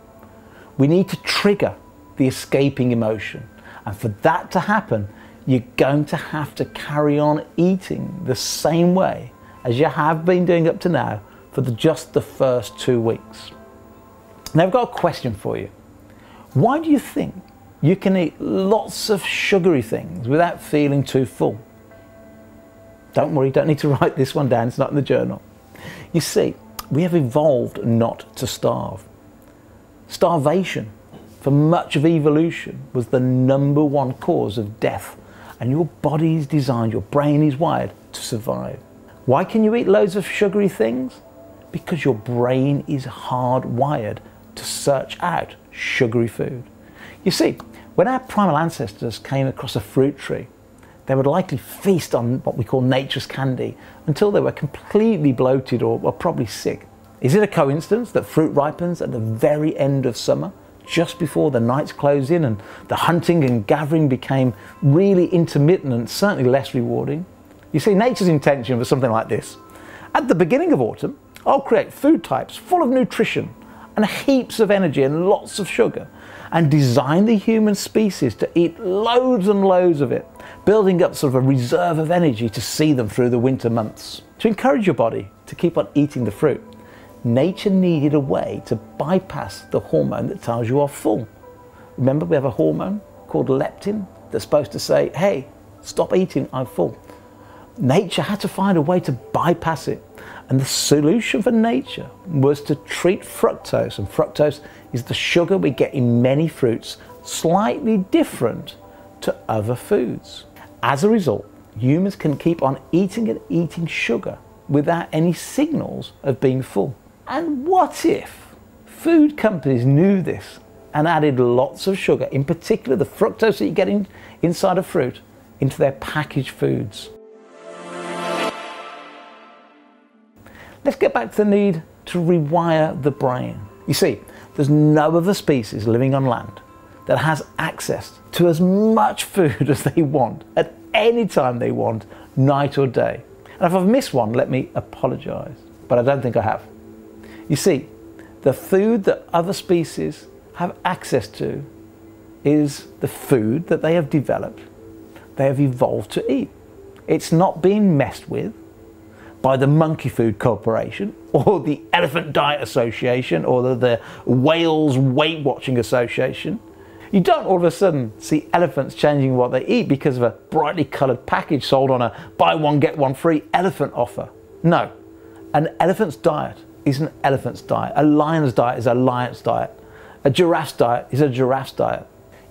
We need to trigger the escaping emotion. And for that to happen, you're going to have to carry on eating the same way as you have been doing up to now for just the first 2 weeks. Now I've got a question for you. Why do you think you can eat lots of sugary things without feeling too full? Don't worry, don't need to write this one down, it's not in the journal. You see, we have evolved not to starve. Starvation, for much of evolution, was the #1 cause of death, and your body is designed, your brain is wired to survive. Why can you eat loads of sugary things? Because your brain is hardwired to search out sugary food. You see, when our primal ancestors came across a fruit tree, they would likely feast on what we call nature's candy until they were completely bloated or were probably sick. Is it a coincidence that fruit ripens at the very end of summer, just before the nights close in and the hunting and gathering became really intermittent and certainly less rewarding? You see, nature's intention was something like this. At the beginning of autumn, I'll create food types full of nutrition and heaps of energy and lots of sugar, and design the human species to eat loads and loads of it, building up sort of a reserve of energy to see them through the winter months. To encourage your body to keep on eating the fruit, nature needed a way to bypass the hormone that tells you are full. Remember, we have a hormone called leptin that's supposed to say, hey, stop eating, I'm full. Nature had to find a way to bypass it, and the solution for nature was to treat fructose, and fructose is the sugar we get in many fruits, slightly different to other foods. As a result, humans can keep on eating and eating sugar without any signals of being full. And what if food companies knew this and added lots of sugar, in particular the fructose that you get inside a fruit, into their packaged foods? Let's get back to the need to rewire the brain. You see, there's no other species living on land that has access to as much food as they want at any time they want, night or day. And if I've missed one, let me apologise, but I don't think I have. You see, the food that other species have access to is the food that they have developed, they have evolved to eat. It's not being messed with by the Monkey Food Corporation or the Elephant Diet Association or the Whales Weight Watching Association. You don't all of a sudden see elephants changing what they eat because of a brightly coloured package sold on a buy one get one free elephant offer. No, an elephant's diet is an elephant's diet, a lion's diet is a lion's diet, a giraffe's diet is a giraffe's diet.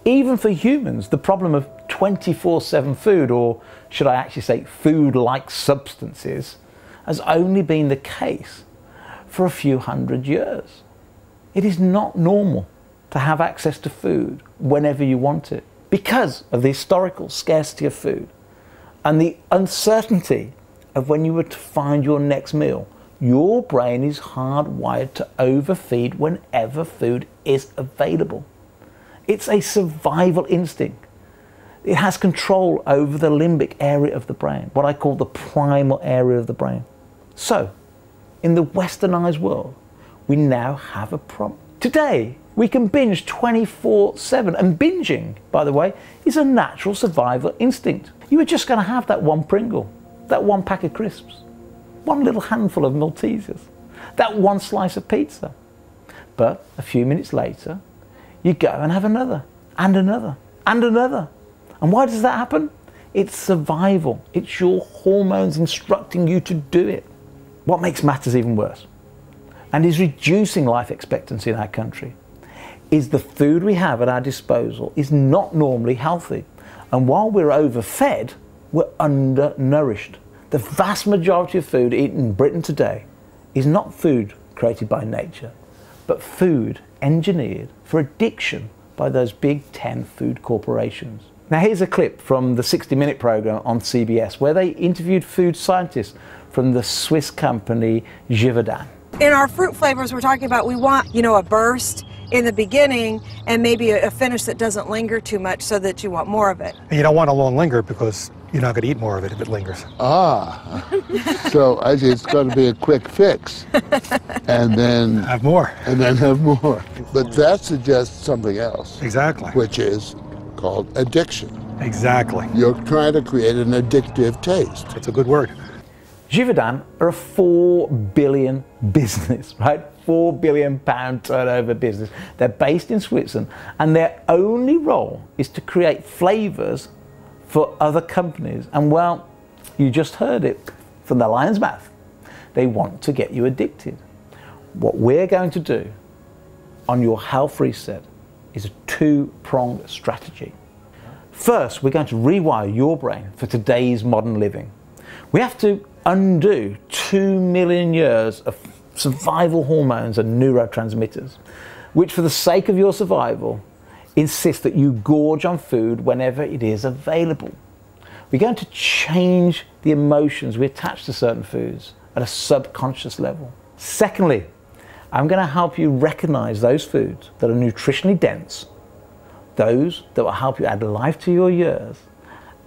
Even for humans, the problem of 24/7 food, or should I actually say food-like substances, has only been the case for a few hundred years. It is not normal to have access to food whenever you want it. Because of the historical scarcity of food and the uncertainty of when you were to find your next meal, your brain is hardwired to overfeed whenever food is available. It's a survival instinct. It has control over the limbic area of the brain, what I call the primal area of the brain. So, in the westernized world, we now have a problem. Today, we can binge 24/7, and binging, by the way, is a natural survival instinct. You are just going to have that one Pringle, that one pack of crisps, one little handful of Maltesers, that one slice of pizza. But a few minutes later, you go and have another, and another, and another. And why does that happen? It's survival. It's your hormones instructing you to do it. What makes matters even worse, and is reducing life expectancy in our country, is the food we have at our disposal is not normally healthy. And while we're overfed, we're undernourished. The vast majority of food eaten in Britain today is not food created by nature, but food engineered for addiction by those big 10 food corporations. Now here's a clip from the 60 Minute programme on CBS where they interviewed food scientists from the Swiss company Givaudan. In our fruit flavors we're talking about, we want, you know, a burst in the beginning and maybe a finish that doesn't linger too much so that you want more of it. And you don't want a long linger because you're not going to eat more of it if it lingers. Ah, so I see it's going to be a quick fix and then have more. And then have more. But that suggests something else. Exactly. Which is called addiction. Exactly. You're trying to create an addictive taste. It's a good word. Givaudan are a $4 billion business, right? £4 billion turnover business. They're based in Switzerland, and their only role is to create flavors for other companies. And well, you just heard it from the lion's mouth. They want to get you addicted. What we're going to do on your Health Reset is a two-pronged strategy. First, we're going to rewire your brain for today's modern living. We have to undo 2 million years of survival hormones and neurotransmitters, which for the sake of your survival, insist that you gorge on food whenever it is available. We're going to change the emotions we attach to certain foods at a subconscious level. Secondly, I'm going to help you recognize those foods that are nutritionally dense, those that will help you add life to your years,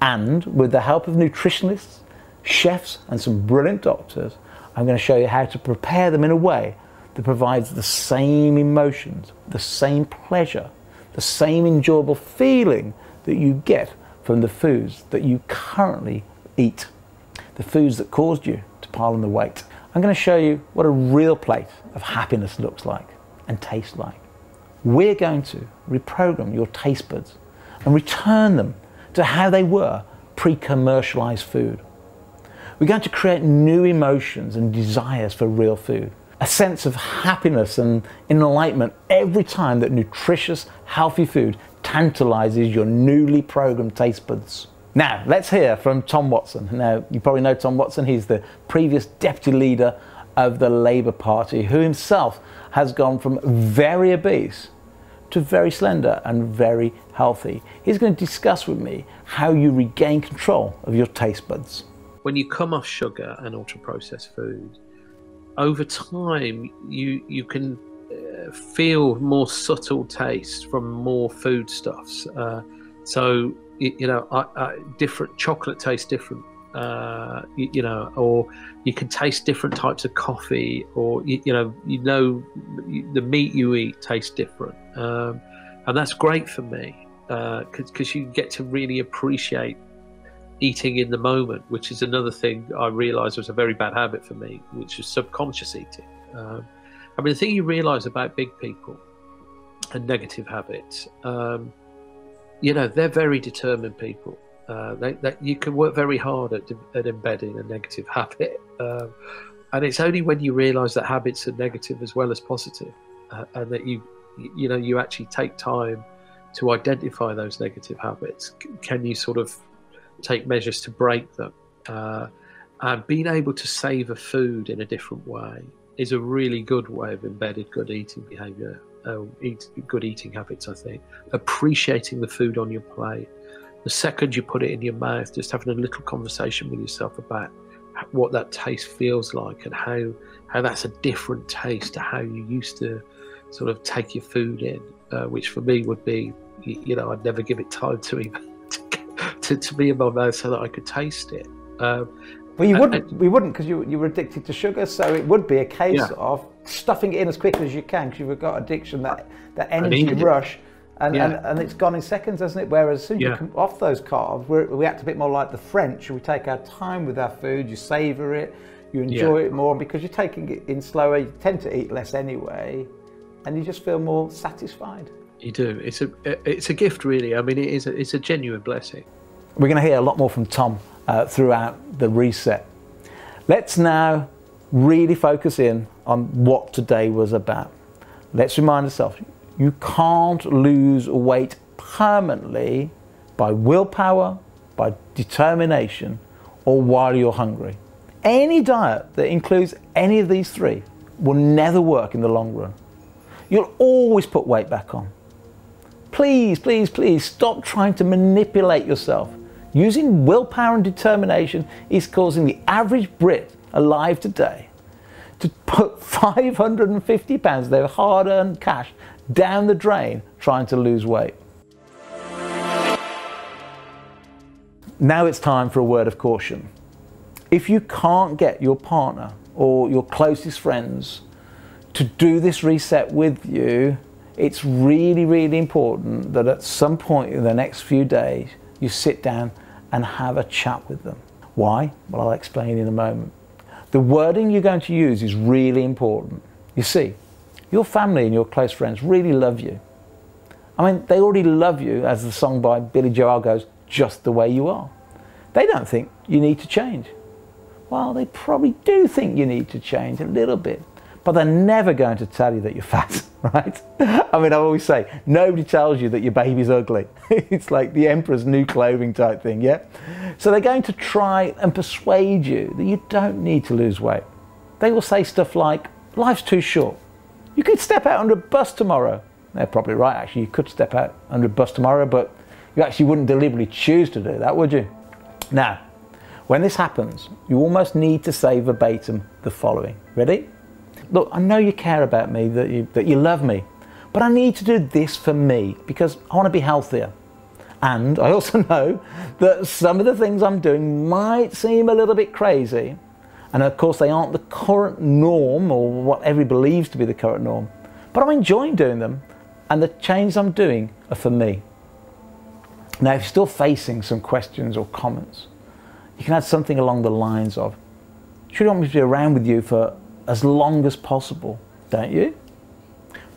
and with the help of nutritionists, chefs and some brilliant doctors, I'm going to show you how to prepare them in a way that provides the same emotions, the same pleasure, the same enjoyable feeling that you get from the foods that you currently eat, the foods that caused you to pile on the weight. I'm going to show you what a real plate of happiness looks like and tastes like. We're going to reprogram your taste buds and return them to how they were pre-commercialized food. We're going to create new emotions and desires for real food. A sense of happiness and enlightenment every time that nutritious, healthy food tantalizes your newly programmed taste buds. Now, let's hear from Tom Watson. Now, you probably know Tom Watson. He's the previous deputy leader of the Labour Party, who himself has gone from very obese to very slender and very healthy. He's going to discuss with me how you regain control of your taste buds. When you come off sugar and ultra-processed food, over time you can feel more subtle taste from more foodstuffs. So you know, different chocolate tastes different, you know, or you can taste different types of coffee, or you know the meat you eat tastes different, and that's great for me because you get to really appreciate eating in the moment, which is another thing I realised was a very bad habit for me, which is subconscious eating. I mean, the thing you realise about big people and negative habits, you know, they're very determined people. You can work very hard at embedding a negative habit. And it's only when you realise that habits are negative as well as positive, and that you actually take time to identify those negative habits, can you sort of take measures to break them, and being able to savor food in a different way is a really good way of embedded good eating behavior, good eating habits, I think. Appreciating the food on your plate. The second you put it in your mouth, just having a little conversation with yourself about what that taste feels like and how that's a different taste to how you used to sort of take your food in, which for me would be, you know, I'd never give it time to even to be in my mouth so that I could taste it. Well, we wouldn't, because you were addicted to sugar, so it would be a case of stuffing it in as quickly as you can, because you've got addiction, that energy rush, and it's gone in seconds, hasn't it? Whereas as soon as you come off those carbs, we act a bit more like the French. We take our time with our food, you savour it, you enjoy it more, and because you're taking it in slower, you tend to eat less anyway, and you just feel more satisfied. You do. It's a gift, really. I mean, it's a genuine blessing. We're going to hear a lot more from Tom throughout the reset. Let's now really focus in on what today was about. Let's remind ourselves, you can't lose weight permanently by willpower, by determination, or while you're hungry. Any diet that includes any of these three will never work in the long run. You'll always put weight back on. Please, please, please stop trying to manipulate yourself. Using willpower and determination is causing the average Brit alive today to put £550, their hard-earned cash, down the drain trying to lose weight. Now it's time for a word of caution. If you can't get your partner or your closest friends to do this reset with you, it's really, really important that at some point in the next few days, you sit down and have a chat with them. Why? Well, I'll explain in a moment. The wording you're going to use is really important. You see, your family and your close friends really love you. I mean, they already love you, as the song by Billy Joel goes, just the way you are. They don't think you need to change. Well, they probably do think you need to change a little bit, but they're never going to tell you that you're fat, right? I mean, I always say, nobody tells you that your baby's ugly. It's like the emperor's new clothing type thing, yeah? So they're going to try and persuade you that you don't need to lose weight. They will say stuff like, life's too short. You could step out under a bus tomorrow. They're probably right, actually, you could step out under a bus tomorrow, but you actually wouldn't deliberately choose to do that, would you? Now, when this happens, you almost need to say verbatim the following. Ready? Look, I know you care about me, that you love me, but I need to do this for me because I want to be healthier. And I also know that some of the things I'm doing might seem a little bit crazy. And of course, they aren't the current norm or what everybody believes to be the current norm, but I'm enjoying doing them. And the changes I'm doing are for me. Now, if you're still facing some questions or comments, you can add something along the lines of, should you want me to be around with you for as long as possible, don't you?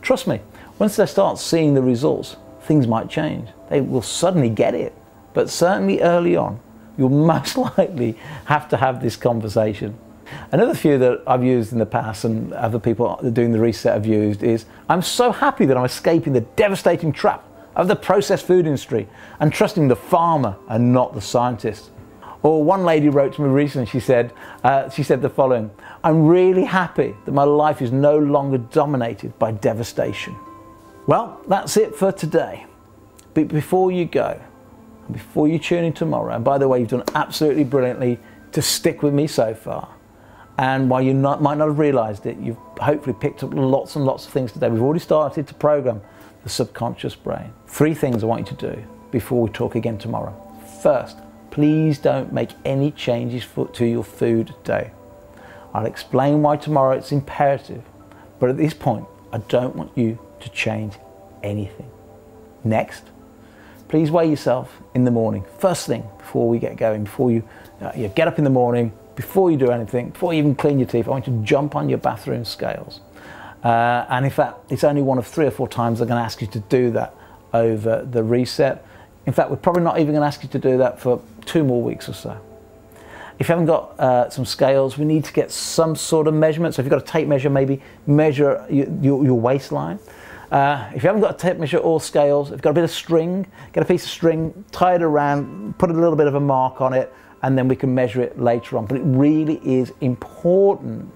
Trust me, once they start seeing the results, things might change. They will suddenly get it, but certainly early on, you'll most likely have to have this conversation. Another few that I've used in the past and other people doing the reset have used is, I'm so happy that I'm escaping the devastating trap of the processed food industry and trusting the farmer and not the scientist. Or one lady wrote to me recently, she said the following, I'm really happy that my life is no longer dominated by devastation. Well, that's it for today. But before you go, before you tune in tomorrow, and by the way, you've done absolutely brilliantly to stick with me so far. And while you might not have realized it, you've hopefully picked up lots and lots of things today. We've already started to program the subconscious brain. Three things I want you to do before we talk again tomorrow. First, please don't make any changes to your food today. I'll explain why tomorrow, it's imperative, but at this point, I don't want you to change anything. Next, please weigh yourself in the morning. First thing, before we get going, before you get up in the morning, before you do anything, before you even clean your teeth, I want you to jump on your bathroom scales. And in fact, it's only one of 3 or 4 times they're going to ask you to do that over the reset. In fact, we're probably not even going to ask you to do that for 2 more weeks or so. If you haven't got some scales, we need to get some sort of measurement. So if you've got a tape measure, maybe measure your waistline. If you haven't got a tape measure or scales, if you've got a bit of string, get a piece of string, tie it around, put a little bit of a mark on it, and then we can measure it later on. But it really is important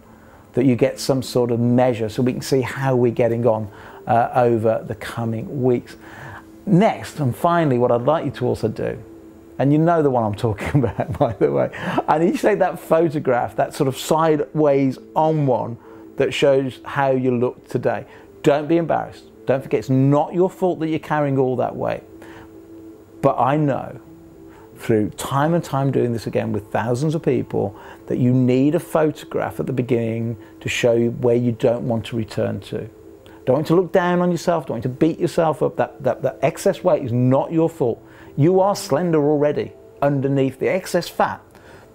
that you get some sort of measure so we can see how we're getting on over the coming weeks. Next, and finally, what I'd like you to also do, and you know the one I'm talking about, by the way, I need you to take that photograph, that sort of sideways on one that shows how you look today. Don't be embarrassed. Don't forget, it's not your fault that you're carrying all that weight. But I know through time and time doing this again with thousands of people that you need a photograph at the beginning to show you where you don't want to return to. Don't want to look down on yourself, don't want to beat yourself up. That excess weight is not your fault. You are slender already underneath the excess fat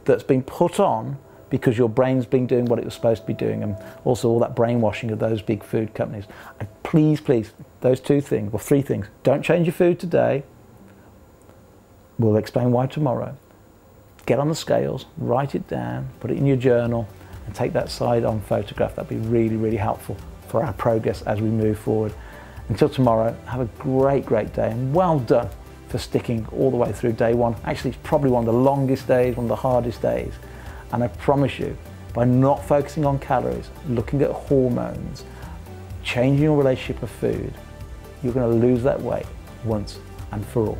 that's been put on because your brain's been doing what it was supposed to be doing, and also all that brainwashing of those big food companies. And please, please, those 3 things. Don't change your food today. We'll explain why tomorrow. Get on the scales, write it down, put it in your journal, and take that side-on photograph. That'd be really, really helpful for our progress as we move forward. Until tomorrow, have a great, great day, and well done for sticking all the way through day one. Actually, it's probably one of the longest days, one of the hardest days. And I promise you, by not focusing on calories, looking at hormones, changing your relationship with food, you're going to lose that weight once and for all.